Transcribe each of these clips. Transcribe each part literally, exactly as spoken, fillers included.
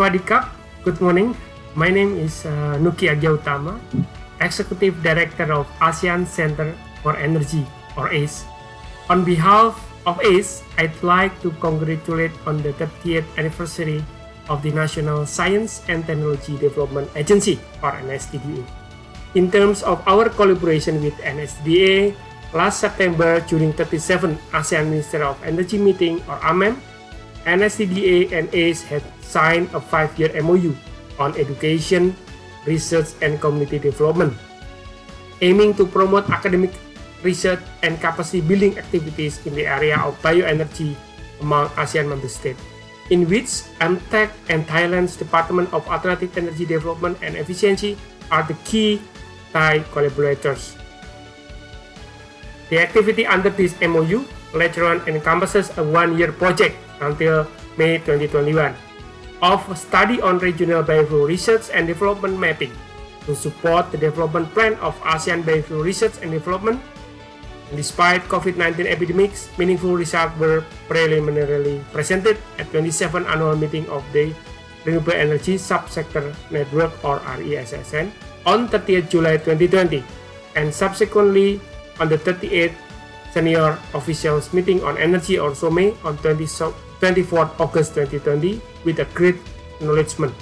Sawasdee Ka. Good morning. My name is uh, Nuki Agya Utama, Executive Director of ASEAN Centre for Energy, or A C E. On behalf of A C E, I'd like to congratulate on the thirtieth anniversary of the National Science and Technology Development Agency, or N S T D A. In terms of our collaboration with N S T D A, last September during thirty-seventh ASEAN Minister of Energy meeting, or A M E M, N S T D A and A C E had signed a five-year M O U on education, research, and community development, aiming to promote academic research and capacity building activities in the area of bioenergy among ASEAN member states, in which AmTech and Thailand's Department of Alternative Energy Development and Efficiency are the key Thai collaborators. The activity under this M O U later on encompasses a one-year project until May twenty twenty-one of a study on regional biofuel research and development mapping to support the development plan of ASEAN biofuel research and development. And despite COVID nineteen epidemics, meaningful results were preliminarily presented at twenty-seventh annual meeting of the Renewable Energy Subsector Network, or R E S S N, on thirtieth July twenty twenty, and subsequently on the thirty-eighth Senior Officials Meeting on Energy, or SOME, on twenty-fourth August twenty twenty, with a great acknowledgement.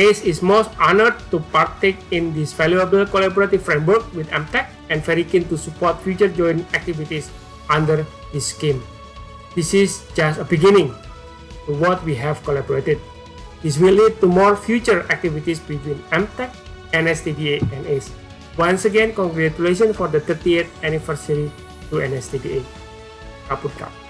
A C E is most honored to partake in this valuable collaborative framework with AmTech and very keen to support future joint activities under this scheme. This is just a beginning to what we have collaborated. This will lead to more future activities between AmTech, N S T D A, and A C E. Once again, congratulations for the thirtieth anniversary to N S T D A. Kaput Kap.